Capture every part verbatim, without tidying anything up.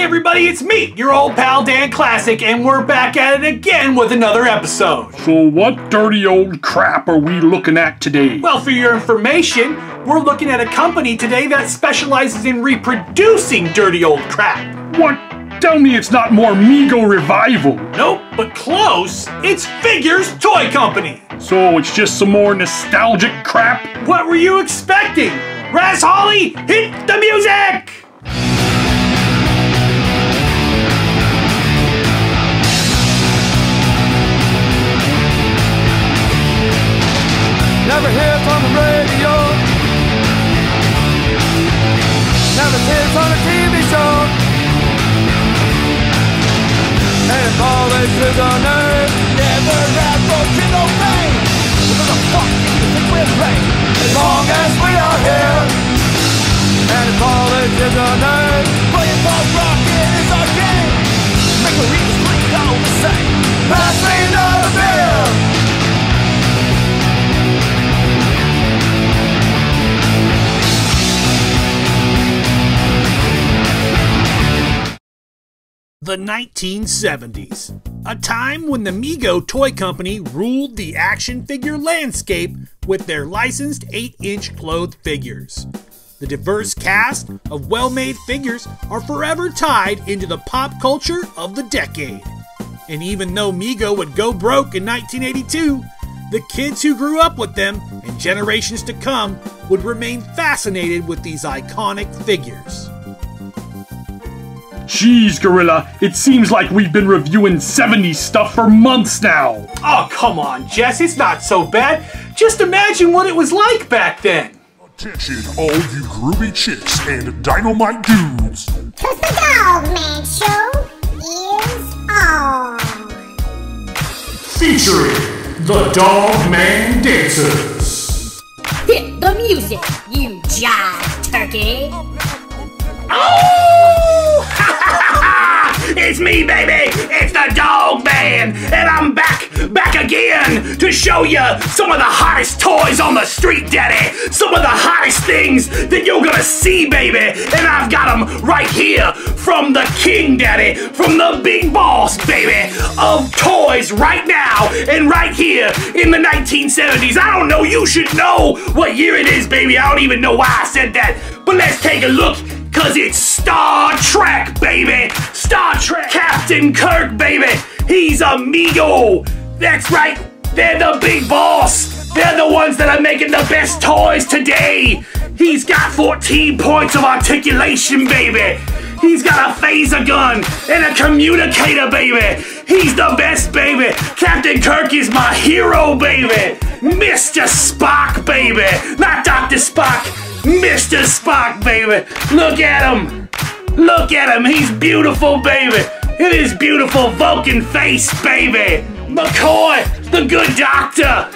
Hey everybody, it's me, your old pal Dan Classic, and we're back at it again with another episode. So what dirty old crap are we looking at today? Well, for your information, we're looking at a company today that specializes in reproducing dirty old crap. What? Tell me it's not more Mego Revival. Nope, but close. It's Figures Toy Company. So it's just some more nostalgic crap? What were you expecting? Raz Holly, hit the music! Never hear it on the radio. Never see it on a T V show. And it's always through the nerve. Never have broken no pain. What the fuck do you think we're playing? As long as we are here. And it's always through the nerve. Playing ball rocket is our game. Make the readers breathe all the same. Pass me another beer. The nineteen seventies, a time when the Mego Toy Company ruled the action figure landscape with their licensed eight inch clothed figures. The diverse cast of well-made figures are forever tied into the pop culture of the decade. And even though Mego would go broke in nineteen eighty-two, the kids who grew up with them and generations to come would remain fascinated with these iconic figures. Jeez, Gorilla, it seems like we've been reviewing seventies stuff for months now. Oh, come on, Jess, it's not so bad. Just imagine what it was like back then. Attention, all you groovy chicks and dynamite dudes. Cause the Dog Man Show is on. Featuring the Dog Man Dancers. Hit the music, you jive turkey. Oh! It's me, baby! It's the Dog Man! And I'm back, back again to show you some of the hottest toys on the street, Daddy! Some of the hottest things that you're gonna see, baby! And I've got them right here from the king, Daddy! From the big boss, baby! Of toys right now and right here in the nineteen seventies! I don't know, you should know what year it is, baby! I don't even know why I said that! But let's take a look! Cause it's Star Trek, baby! Star Trek! Captain Kirk, baby! He's a Mego! That's right! They're the big boss! They're the ones that are making the best toys today! He's got fourteen points of articulation, baby! He's got a phaser gun and a communicator, baby! He's the best, baby! Captain Kirk is my hero, baby! Mister Spock, baby! Not Doctor Spock! Mister Spock, baby! Look at him! Look at him! He's beautiful, baby! It is beautiful Vulcan face, baby! McCoy, the good doctor!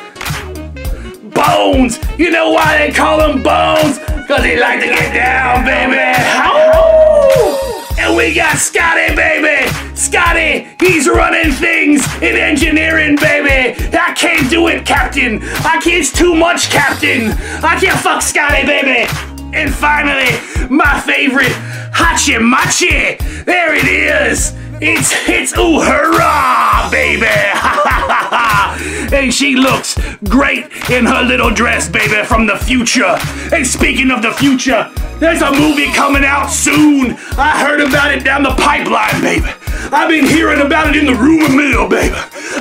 Bones! You know why they call him Bones? Cause he like to get down, baby! Oh! And we got Scotty, baby! Scotty, he's running things in engineering, baby. I can't do it, Captain. I can't, it's too much, Captain. I can't fuck Scotty, baby. And finally, my favorite, Hachi Machi. There it is. It's, it's, ooh, hurrah, baby. Ha ha ha ha. And she looks great in her little dress, baby, from the future. And speaking of the future, there's a movie coming out soon. I heard about it down the pipeline, baby. I've been hearing about it in the rumor mill, baby.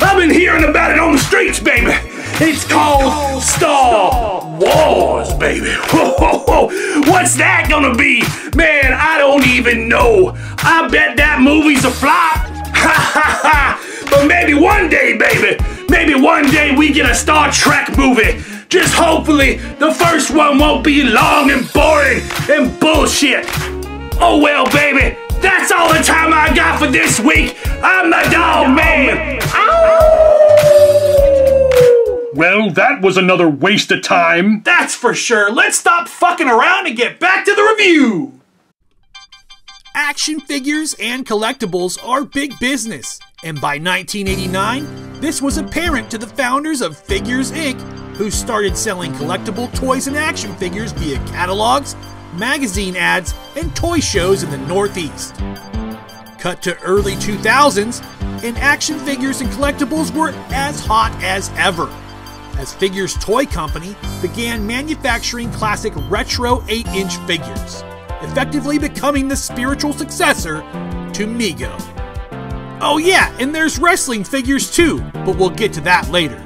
I've been hearing about it on the streets, baby. It's called Star Wars, baby. Whoa, whoa, whoa. What's that gonna be? Man, I don't even know. I bet that movie's a flop. Ha ha ha. But maybe one day, baby. Maybe one day we get a Star Trek movie. Just hopefully the first one won't be long and boring and bullshit. Oh well, baby. That's all the time I got for this week. I'm the Dog Man. Ow! Well, that was another waste of time. That's for sure. Let's stop fucking around and get back to the review. Action figures and collectibles are big business. And by nineteen eighty-nine, this was apparent to the founders of Figures, Incorporated, who started selling collectible toys and action figures via catalogs, magazine ads, and toy shows in the Northeast. Cut to early two thousands, and action figures and collectibles were as hot as ever, as Figures Toy Company began manufacturing classic retro eight inch figures, effectively becoming the spiritual successor to Mego. Oh yeah, and there's wrestling figures too, but we'll get to that later.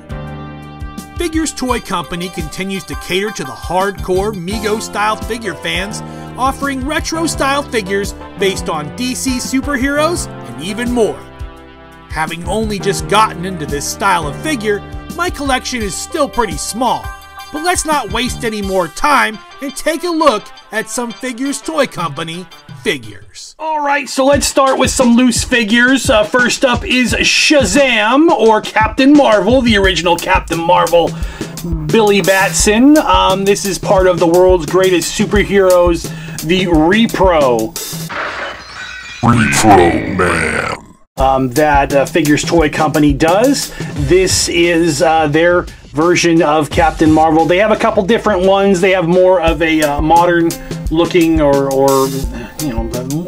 Figures Toy Company continues to cater to the hardcore Mego-style figure fans, offering retro-style figures based on D C superheroes and even more. Having only just gotten into this style of figure, my collection is still pretty small, but let's not waste any more time and take a look at some Figures Toy Company figures. Alright, so let's start with some loose figures. Uh, first up is Shazam, or Captain Marvel, the original Captain Marvel, Billy Batson. Um, this is part of the world's greatest superheroes, the Repro. Repro Man. Um, that uh, Figures Toy Company does. This is uh, their version of Captain Marvel. They have a couple different ones. They have more of a uh, modern looking, or, or you know,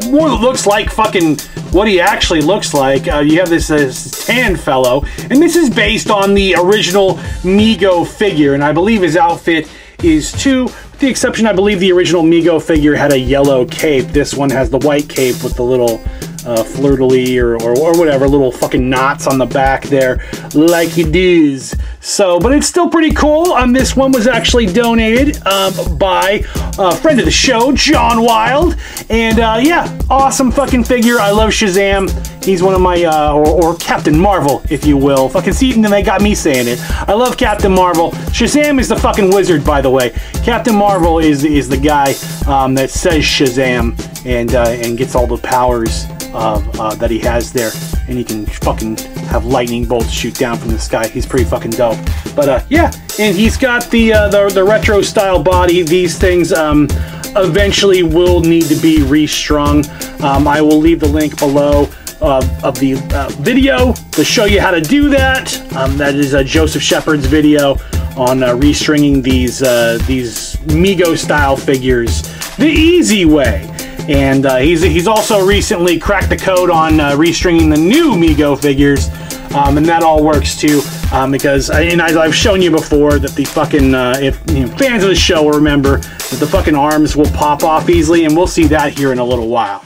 more that looks like fucking what he actually looks like. Uh, you have this, this tan fellow, and this is based on the original Mego figure, and I believe his outfit is two, with the exception, I believe the original Mego figure had a yellow cape. This one has the white cape with the little Uh, fleur-de-lis or, or, or whatever, little fucking knots on the back there, like it is. So, but it's still pretty cool. Um, this one was actually donated um, by a friend of the show, John Wild. And uh, yeah, awesome fucking figure. I love Shazam. He's one of my, uh, or, or Captain Marvel, if you will. Fucking see, and they got me saying it. I love Captain Marvel. Shazam is the fucking wizard, by the way. Captain Marvel is, is the guy um, that says Shazam and, uh, and gets all the powers Uh, uh, that he has there, and he can fucking have lightning bolts shoot down from the sky. He's pretty fucking dope. But uh, yeah, and he's got the, uh, the the retro style body. These things um, eventually will need to be restrung. Um, I will leave the link below uh, of the uh, video to show you how to do that. Um, that is uh, Joseph Shepard's video on uh, restringing these uh, these Mego style figures the easy way. And uh, he's, he's also recently cracked the code on uh, restringing the new Mego figures. Um, and that all works too. Um, because, and I, I've shown you before that the fucking, uh, if you know, fans of the show will remember, that the fucking arms will pop off easily. And we'll see that here in a little while.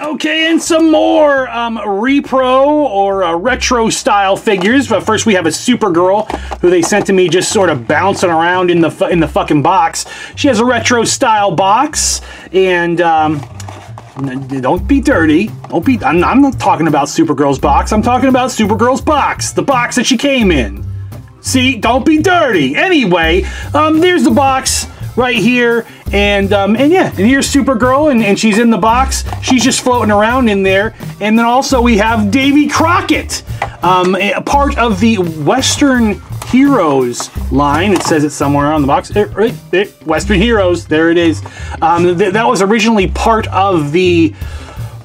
Okay, and some more um, repro or uh, retro style figures. But first, we have a Supergirl, who they sent to me just sort of bouncing around in the fu in the fucking box. She has a retro style box, and um, don't be dirty. Don't be. I'm, I'm not talking about Supergirl's box. I'm talking about Supergirl's box, the box that she came in. See, don't be dirty. Anyway, um, there's the box right here, and um, and yeah, and here's Supergirl, and, and she's in the box. She's just floating around in there. And then also we have Davy Crockett, um, a part of the Western Heroes line. It says it somewhere on the box. It, it, it, Western Heroes, there it is. Um, th that was originally part of the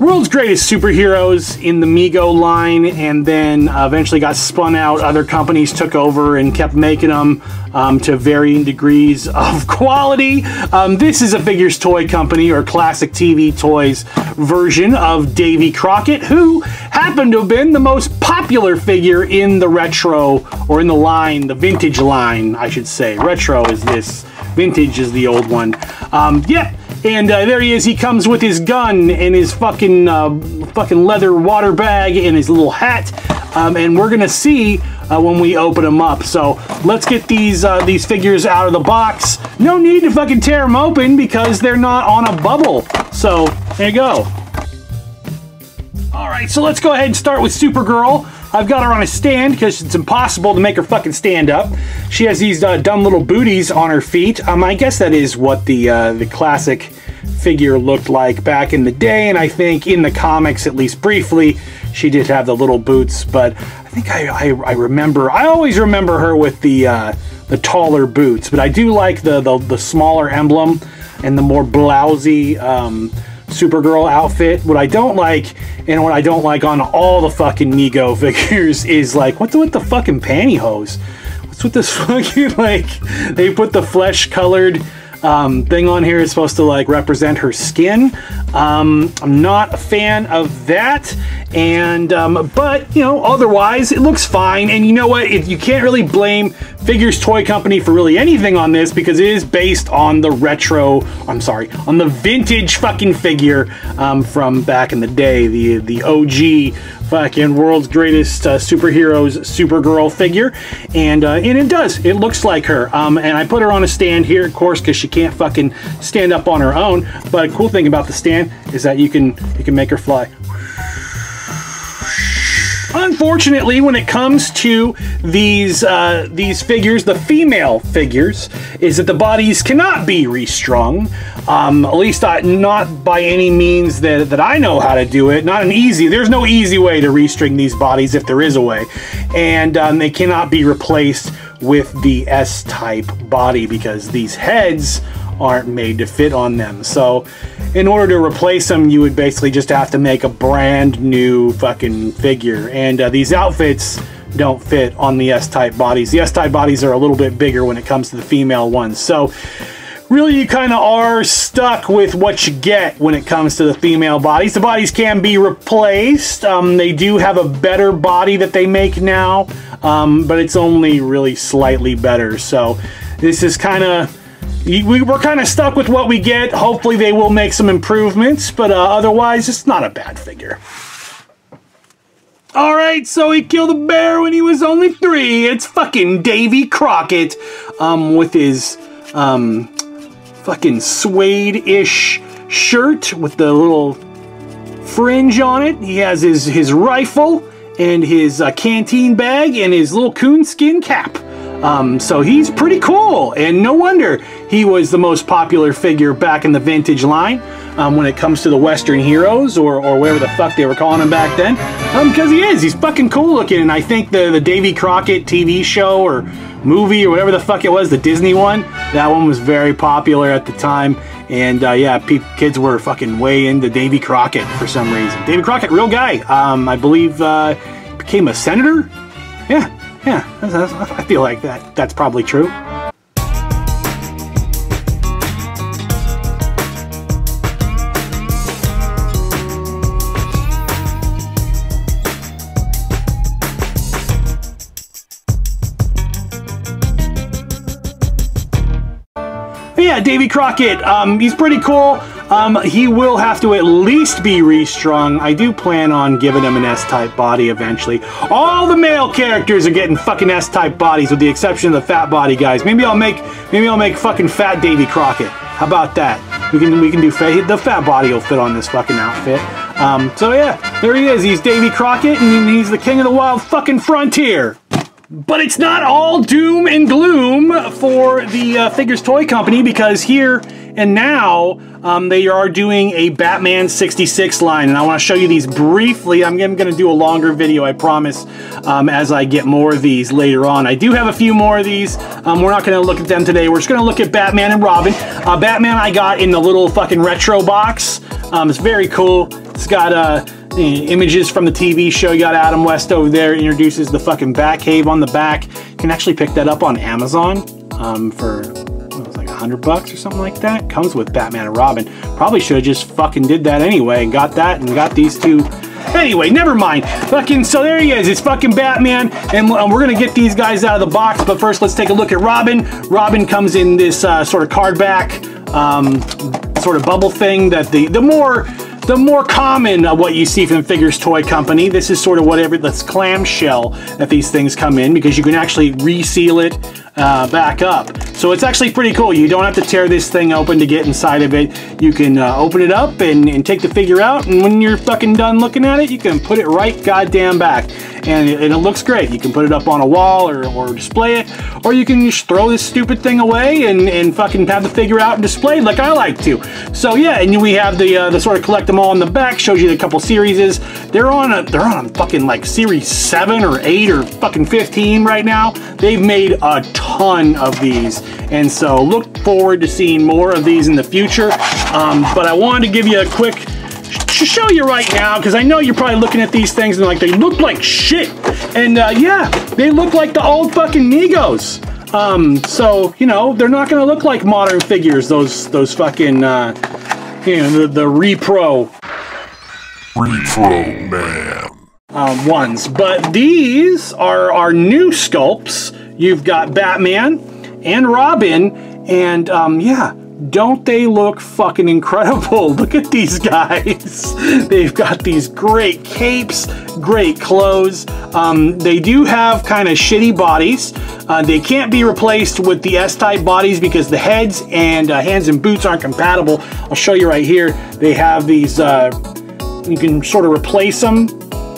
world's greatest superheroes in the Mego line, and then uh, eventually got spun out. Other companies took over and kept making them um, to varying degrees of quality. Um, this is a Figures Toy Company or Classic T V Toys version of Davy Crockett, who happened to have been the most popular figure in the retro, or in the line, the vintage line, I should say. Retro is this, vintage is the old one. Um, yeah. And uh, there he is. He comes with his gun and his fucking uh, fucking leather water bag and his little hat. Um, and we're gonna see uh, when we open them up. So let's get these uh, these figures out of the box. No need to fucking tear them open because they're not on a bubble. So there you go. All right, so let's go ahead and start with Supergirl. I've got her on a stand because it's impossible to make her fucking stand up. She has these uh, dumb little booties on her feet. Um, I guess that is what the uh, the classic figure looked like back in the day, and I think in the comics, at least briefly, she did have the little boots. But I think I I, I remember. I always remember her with the uh, the taller boots, but I do like the the, the smaller emblem and the more blousy Um, Supergirl outfit. What I don't like, and what I don't like on all the fucking Mego figures, is like, what's with the fucking pantyhose? What's with this fucking, like, they put the flesh colored um, thing on here is supposed to like represent her skin. Um, I'm not a fan of that. And, um, but you know, otherwise it looks fine. And you know what? It, you can't really blame Figures Toy Company for really anything on this because it is based on the retro, I'm sorry, on the vintage fucking figure um, from back in the day, the, the O G fucking world's greatest uh, superheroes Supergirl figure. And, uh, and it does, it looks like her. Um, and I put her on a stand here, of course, because she can't fucking stand up on her own. But a cool thing about the stand is that you can, you can make her fly. Unfortunately, when it comes to these uh, these figures, the female figures, is that the bodies cannot be restrung. Um, at least I, not by any means that, that I know how to do it. Not an easy, there's no easy way to restring these bodies if there is a way. And um, they cannot be replaced with the S-type body because these heads aren't made to fit on them. So in order to replace them, you would basically just have to make a brand new fucking figure. And uh, these outfits don't fit on the S-type bodies. The S-type bodies are a little bit bigger when it comes to the female ones. So really you kind of are stuck with what you get when it comes to the female bodies. The bodies can be replaced. Um, they do have a better body that they make now, um, but it's only really slightly better. So this is kind of, We we're kind of stuck with what we get. Hopefully they will make some improvements, but uh, otherwise it's not a bad figure. All right, so he killed a bear when he was only three. It's fucking Davy Crockett um, with his um, fucking suede-ish shirt with the little fringe on it. He has his, his rifle and his uh, canteen bag and his little coonskin cap. Um, so he's pretty cool, and no wonder he was the most popular figure back in the vintage line um, when it comes to the Western Heroes, or, or whatever the fuck they were calling him back then, because um, he is. He's fucking cool looking, and I think the, the Davy Crockett T V show or movie or whatever the fuck it was, the Disney one, that one was very popular at the time, and uh, yeah, pe kids were fucking way into Davy Crockett for some reason. Davy Crockett, real guy. Um, I believe uh, became a senator? Yeah. Yeah, I feel like that. That's probably true. But yeah, Davy Crockett, um, he's pretty cool. Um, he will have to at least be restrung. I do plan on giving him an S-type body eventually. All the male characters are getting fucking S-type bodies with the exception of the fat body guys. Maybe I'll make, maybe I'll make fucking fat Davy Crockett. How about that? We can, we can do fat, the fat body will fit on this fucking outfit. Um, so yeah, there he is. He's Davy Crockett and he's the king of the wild fucking frontier. But it's not all doom and gloom for the uh, Figures Toy Company, because here and now um, they are doing a Batman sixty-six line, and I want to show you these briefly. I'm going to do a longer video, I promise, um, as I get more of these later on. I do have a few more of these. Um, we're not going to look at them today. We're just going to look at Batman and Robin. Uh, Batman I got in the little fucking retro box. Um, it's very cool. It's got a... Uh, images from the T V show. You got Adam West over there, introduces the fucking Batcave on the back. You can actually pick that up on Amazon um, for what was it, like a hundred bucks or something like that. Comes with Batman and Robin. Probably should have just fucking did that anyway and got that and got these two. Anyway, never mind. Fucking, so there he is. It's fucking Batman, and we're gonna get these guys out of the box, but first let's take a look at Robin. Robin comes in this uh, sort of card back, um, sort of bubble thing that the, the more The more common uh, what you see from Figures Toy Company. This is sort of whatever that's clamshell that these things come in, because you can actually reseal it uh, back up. So it's actually pretty cool. You don't have to tear this thing open to get inside of it. You can uh, open it up and, and take the figure out, and when you're fucking done looking at it, you can put it right goddamn back. And it, and it looks great. You can put it up on a wall or, or display it, or you can just throw this stupid thing away and, and fucking have the figure out and displayed like I like to. So yeah, and we have the, uh, the sort of collect them all on the back, shows you the couple series. They're on a, they're on a fucking like series seven or eight or fucking fifteen right now. They've made a ton of these. And so look forward to seeing more of these in the future. Um, but I wanted to give you a quick show you right now, because I know you're probably looking at these things and like they look like shit, and uh, yeah, they look like the old fucking Megos. Um, so, you know, they're not going to look like modern figures, those those fucking, uh, you know, the, the repro. Repro man. Um, ones. But these are our new sculpts. You've got Batman and Robin, and, um, yeah, don't they look fucking incredible? Look at these guys. They've got these great capes, great clothes. Um, they do have kind of shitty bodies. Uh, they can't be replaced with the S-type bodies because the heads and uh, hands and boots aren't compatible. I'll show you right here. They have these, uh, you can sort of replace them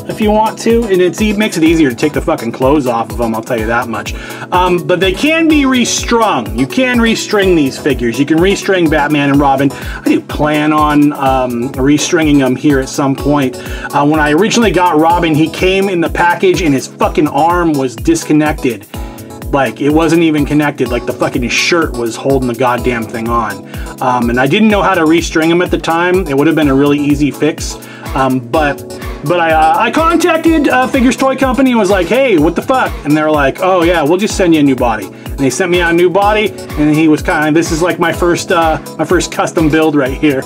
if you want to, and it's, it makes it easier to take the fucking clothes off of them, I'll tell you that much. Um, but they can be restrung. You can restring these figures. You can restring Batman and Robin. I do plan on um, restringing them here at some point. Uh, when I originally got Robin, he came in the package and his fucking arm was disconnected. Like, it wasn't even connected. Like, the fucking shirt was holding the goddamn thing on. Um, and I didn't know how to restring him at the time. It would have been a really easy fix. Um, but but I, uh, I contacted uh, Figures Toy Company and was like, hey, what the fuck? And they're like, oh yeah, we'll just send you a new body. And they sent me out a new body, and he was kind of, this is like my first uh, my first custom build right here.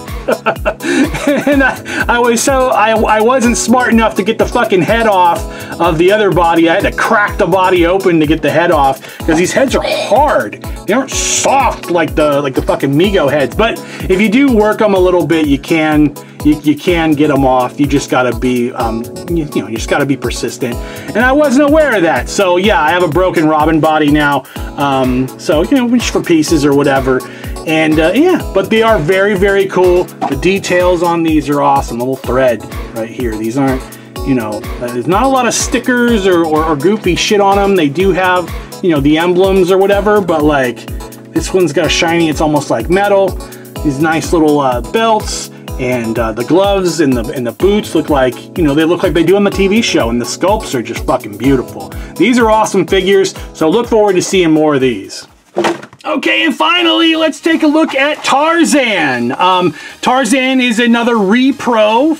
And I, I was so, I, I wasn't smart enough to get the fucking head off of the other body. I had to crack the body open to get the head off, because these heads are hard. They aren't soft like the, like the fucking Mego heads. But if you do work them a little bit, you can, You, you can get them off. You just gotta be, um, you, you know, you just gotta be persistent. And I wasn't aware of that. So yeah, I have a broken Robin body now. Um, so, you know, reach for pieces or whatever. And uh, yeah, but they are very, very cool. The details on these are awesome. A little thread right here. These aren't, you know, uh, there's not a lot of stickers or, or, or goofy shit on them. They do have, you know, the emblems or whatever, but like this one's got a shiny, it's almost like metal. These nice little uh, belts. And uh, the gloves and the and the boots look like, you know, they look like they do on the T V show, and the sculpts are just fucking beautiful. These are awesome figures, so look forward to seeing more of these. Okay, and finally, let's take a look at Tarzan. Um, Tarzan is another repro.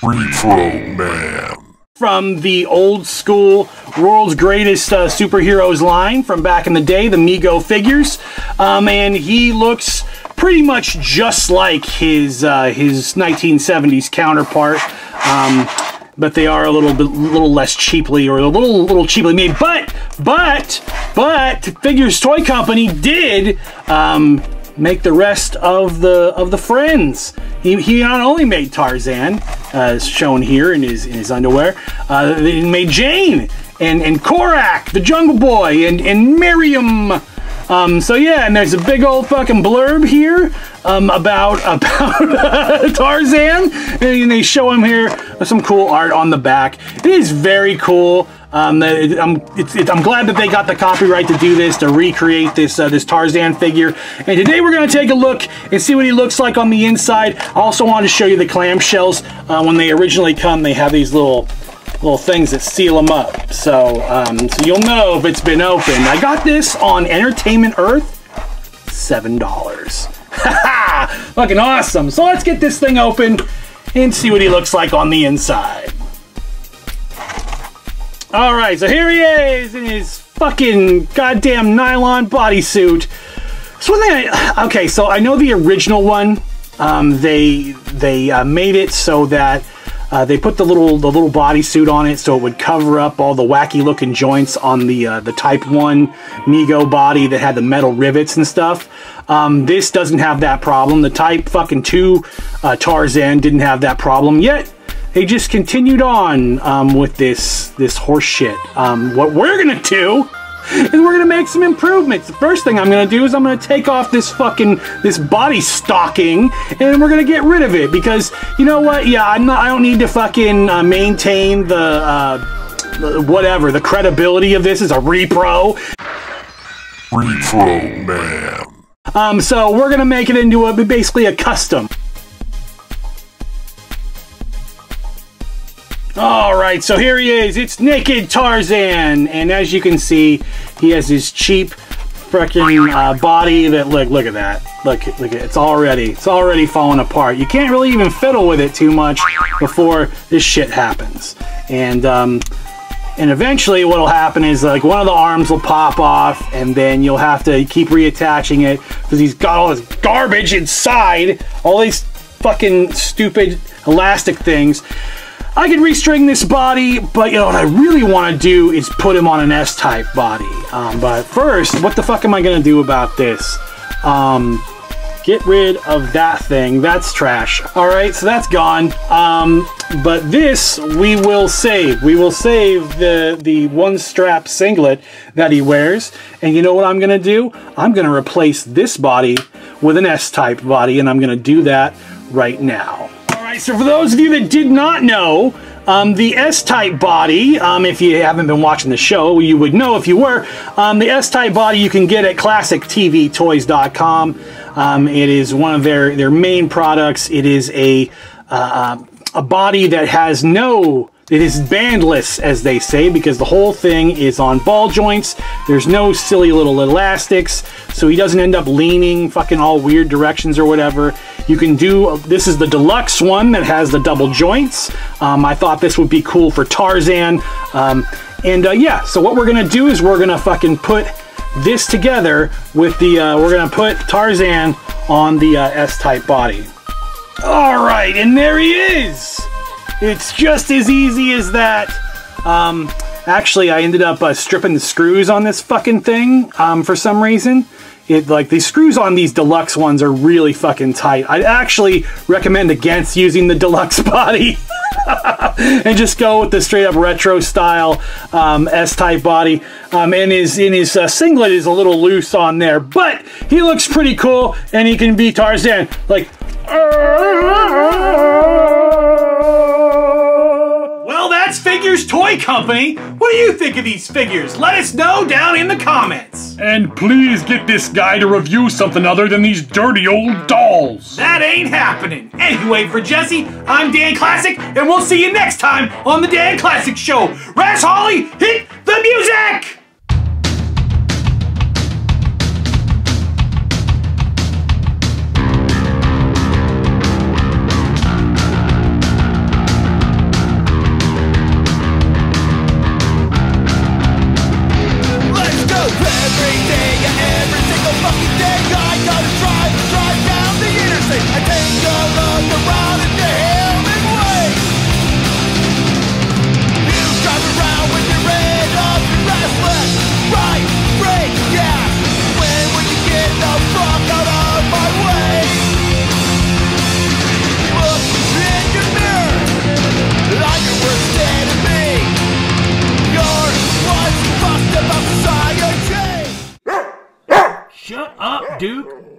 Repro man. From the old school World's Greatest uh, Superheroes line from back in the day, the Mego figures. Um, and he looks pretty much just like his uh, his nineteen seventies counterpart. Um, but they are a little bit, little less cheaply, or a little, little cheaply made. But, but, but Figures Toy Company did um, make the rest of the of the friends. He, he not only made Tarzan, as uh, shown here in his in his underwear, uh, they made Jane and and Korak, the Jungle Boy, and and Miriam. Um, so yeah, and there's a big old fucking blurb here um, about about Tarzan, and they show him here with some cool art on the back. It is very cool. Um, it, I'm, it, it, I'm glad that they got the copyright to do this, to recreate this uh, this Tarzan figure. And today we're going to take a look and see what he looks like on the inside. I also wanted to show you the clamshells. Uh, when they originally come, they have these little little things that seal them up. So, um, so you'll know if it's been opened. I got this on Entertainment Earth, seven dollars. Ha ha! Fucking awesome. So let's get this thing open and see what he looks like on the inside. Alright, so here he is in his fucking goddamn nylon bodysuit. So one thing I, okay, so I know the original one, um, they they uh, made it so that uh, they put the little the little bodysuit on it so it would cover up all the wacky looking joints on the uh, the Type one Mego body that had the metal rivets and stuff. Um, this doesn't have that problem. The Type fucking two uh, Tarzan didn't have that problem yet. They just continued on um, with this this horse shit. Um, what we're gonna do is we're gonna make some improvements. The first thing I'm gonna do is I'm gonna take off this fucking this body stocking, and we're gonna get rid of it because you know what? Yeah, I'm not. I don't need to fucking uh, maintain the uh, whatever the credibility of this is a repro. Repro man. Um, so we're gonna make it into a basically a custom. Alright, so here he is. It's naked Tarzan. And as you can see, he has his cheap freaking uh, body that, look, look at that. Look, look, it's already, it's already falling apart. You can't really even fiddle with it too much before this shit happens. And, um, And eventually what'll happen is like one of the arms will pop off and then you'll have to keep reattaching it because he's got all this garbage inside, all these fucking stupid elastic things. I can restring this body, but you know what I really want to do is put him on an S-type body. Um, but first, what the fuck am I gonna do about this? Um, get rid of that thing. That's trash. All right, so that's gone. Um, but this we will save. We will save the the one strap singlet that he wears. And you know what I'm gonna do? I'm gonna replace this body with an S-type body, and I'm gonna do that right now. So for those of you that did not know, um, the S-type body, um, if you haven't been watching the show, you would know if you were, um, the S-type body you can get at classic T V toys dot com. Um, it is one of their, their main products. It is a, uh, a body that has no... It is bandless, as they say, because the whole thing is on ball joints. There's no silly little elastics, so he doesn't end up leaning fucking all weird directions or whatever. You can do, this is the deluxe one that has the double joints. Um, I thought this would be cool for Tarzan. Um, and uh, yeah, so what we're gonna do is we're gonna fucking put this together with the, uh, we're gonna put Tarzan on the uh, S-type body. All right, and there he is! It's just as easy as that. Um, actually, I ended up uh, stripping the screws on this fucking thing um, for some reason. It like the screws on these deluxe ones are really fucking tight. I'd actually recommend against using the deluxe body and just go with the straight up retro style um, S-type body. Um, and his in his uh, singlet is a little loose on there, but he looks pretty cool and he can be Tarzan. Like. That's Figures Toy Company. What do you think of these figures? Let us know down in the comments. And please get this guy to review something other than these dirty old dolls. That ain't happening. Anyway, for Jesse, I'm Dan Classic, and we'll see you next time on the Dan Classic Show. Raz Holly, hit the music! Dude.